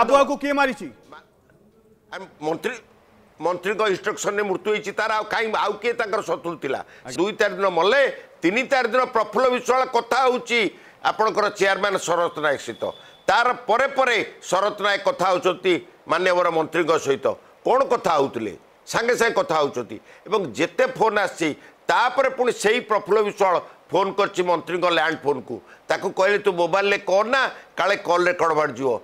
काबुआ को किए मारी मंत्री मंत्री इंस्ट्रक्शन ने मृत्यु होती तार कहीं आउ किए शत्रु था दुई तार दिन मल्ले तीन तार दिन प्रफुल्ल विश्वास कथा होपणकर चेयरमैन शरत नायक सहित तार पर शरत नायक कथा होती मानवर मंत्री सहित कौन कथा होते सांगे सांगे कथा होती जिते फोन आपर पुणी से ही प्रफुल्ल विश्वास फोन कर मंत्री लैंड फोन को ताकू कहले तू मोबाइल कहना काले कल कड़बाड़ जाओ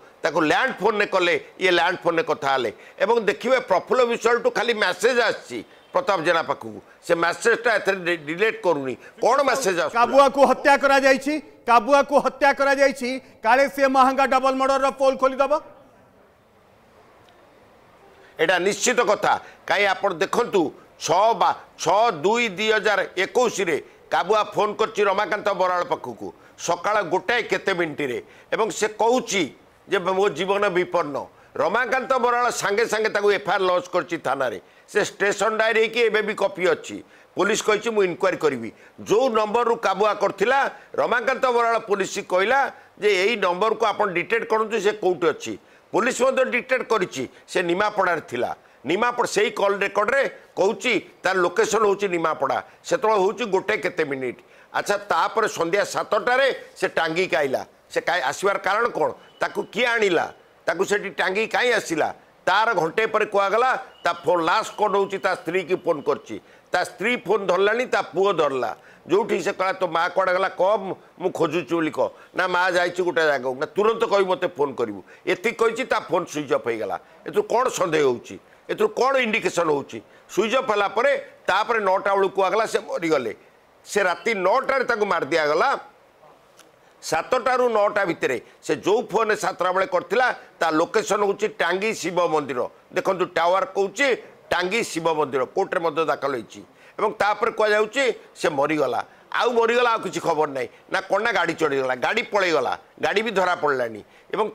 लैंड फोन ने कले ये लैंड फोन ने कथा एवं देखिए प्रफुल्ल विश्वास टू खाली मैसेज आसी प्रताप जेना पाखक से मैसेजटा एथे डिलीट करूनी कौन मैसेज आ काबुआ को हत्या करा जाईछि काबुआ को हत्या करा जाईछि काले से महंगा डबल मर्डर रो पोल खोली दबो एटा निश्चित कथा काई आपण देखंतु 6/2/2021 रे काबुआ फोन कर रमाकांत बराल पाखक सकाल गोटाए केते मिनटे एवं से कहे मो जीवन विपन्न रमाकांत बराल सांगे सांगे एफआईआर लॉन्च कर थाना से स्टेशन डायरी की एवं भी कॉपी अच्छी पुलिस कही मुझे इनक्वारी करी जो नंबर रु काबुआ करथिला रमाकांत बराल पुलिस कहला यही नंबर को आप डिटेक्ट करूँ से कौटी अच्छी पुलिस डिटेक्ट कर निमापड़ार थिला निमापड़ा से ही कल रेकर्ड रे कौची तार लोकेशन होची निमापड़ा से होची गोटे केते मिनिट अच्छा तापर संध्या 7टार से टांगी आइला से आसवार कारण कौन ताकू किए आणिला ताकू सेठी टांगी कहीं आसला तार घंटे पर कहगला ता फोन लास्ट कौन होची ता स्त्री की फोन करची ता स्त्री फोन धरलानी ता पुओ धरला जोठी से कहला तो माँ कड़े गला कम मु खोजुची बोली कह ना माँ जा गोटे जगह ना तुरंत कह मत फोन करू एति फोन स्विच अफ होगा ये कौन सन्देह होची एथु कौन इंडिकेशन होची स्विच अफ होगापर 9टा बेलू कहगला से मरीगले से राति 9टारे मार दिगला 7टा रू 9टा भितर से जो फोन 7टा बेले करता लोकेशन होची टांगी शिव मंदिर देखो टावर कौची टांगी शिव मंदिर कोर्टे दाखल होती कहुचे से मरीगला आउ मरीगला आ कि खबर ना ना कौना गाड़ी चढ़ीगला गाड़ी पलैगला गाड़ी भी धरा पड़ानी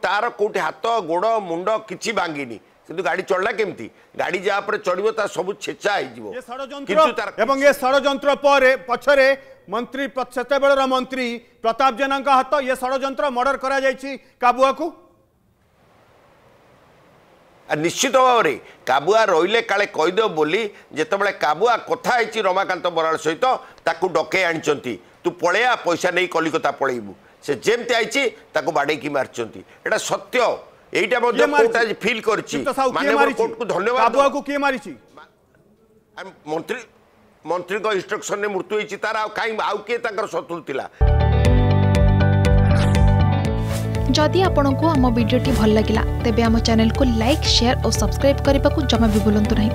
तार कौटे हाथ गोड़ मुंड कि भांगिनी किंतु गाड़ी चढ़ला केमती गाड़ी जहाँ पर चढ़व सब छेचा षड्यंत्र पछरे मंत्री सेत मंत्री प्रताप जेना हाथ ये षड्यंत्र मर्डर करा जायछि काबुआ को निश्चित भाव में काबुआ रही काले कहीदेव बोली जितेबाला काबुआ कथाई रमाकांत बराल सहित ताकू डके आनी तू पलैया पैसा नहीं कलिकता पलैबू से जेमती आई बाड़े की मार्चंती एटा सत्य एटा मध्ये कोटा फील करछि माननीय कोर्ट को धन्यवाद काबुआ को के मारिछि मंत्री मंत्री को इंस्ट्रक्शन ने मृत्यु होइछि तार कहीं आउ के ताकर शत्रु थिला जदि आपण को हम वीडियो टी भल लागिला तेबे हम चैनल को लाइक शेयर और सब्सक्राइब करबा को जमा भी भूलंतु नहीं।